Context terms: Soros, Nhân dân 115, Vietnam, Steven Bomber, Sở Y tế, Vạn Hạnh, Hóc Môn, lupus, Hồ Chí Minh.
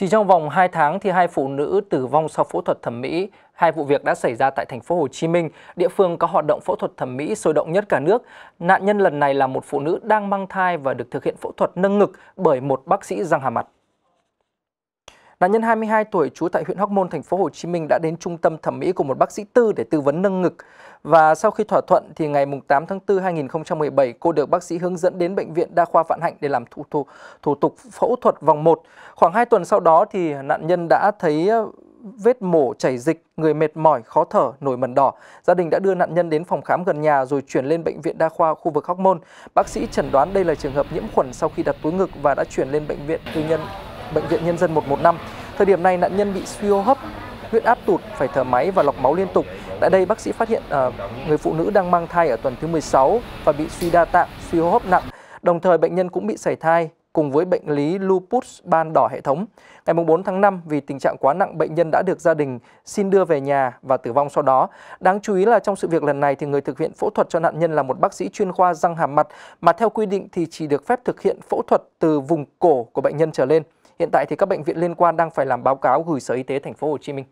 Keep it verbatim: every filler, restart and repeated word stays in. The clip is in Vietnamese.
Chỉ trong vòng hai tháng thì hai phụ nữ tử vong sau phẫu thuật thẩm mỹ. Hai vụ việc đã xảy ra tại thành phố Hồ Chí Minh, địa phương có hoạt động phẫu thuật thẩm mỹ sôi động nhất cả nước. Nạn nhân lần này là một phụ nữ đang mang thai và được thực hiện phẫu thuật nâng ngực bởi một bác sĩ răng hà mặt. Nạn nhân hai mươi hai tuổi trú tại huyện Hóc Môn, thành phố Hồ Chí Minh đã đến trung tâm thẩm mỹ của một bác sĩ tư để tư vấn nâng ngực. Và sau khi thỏa thuận thì ngày tám tháng tư hai nghìn không trăm mười bảy, cô được bác sĩ hướng dẫn đến bệnh viện Đa khoa Vạn Hạnh để làm thủ, thủ, thủ tục phẫu thuật vòng một. Khoảng hai tuần sau đó thì nạn nhân đã thấy vết mổ chảy dịch, người mệt mỏi, khó thở, nổi mẩn đỏ. Gia đình đã đưa nạn nhân đến phòng khám gần nhà rồi chuyển lên bệnh viện đa khoa khu vực Hóc Môn. Bác sĩ chẩn đoán đây là trường hợp nhiễm khuẩn sau khi đặt túi ngực và đã chuyển lên bệnh viện tư nhân. Bệnh viện Nhân dân một một năm. Thời điểm này nạn nhân bị suy hô hấp, huyết áp tụt, phải thở máy và lọc máu liên tục. Tại đây bác sĩ phát hiện uh, người phụ nữ đang mang thai ở tuần thứ mười sáu và bị suy đa tạng, suy hô hấp nặng. Đồng thời bệnh nhân cũng bị sẩy thai cùng với bệnh lý lupus ban đỏ hệ thống. Ngày bốn tháng năm vì tình trạng quá nặng bệnh nhân đã được gia đình xin đưa về nhà và tử vong sau đó. Đáng chú ý là trong sự việc lần này thì người thực hiện phẫu thuật cho nạn nhân là một bác sĩ chuyên khoa răng hàm mặt mà theo quy định thì chỉ được phép thực hiện phẫu thuật từ vùng cổ của bệnh nhân trở lên. Hiện tại thì các bệnh viện liên quan đang phải làm báo cáo gửi Sở Y tế thành phố Hồ Chí Minh.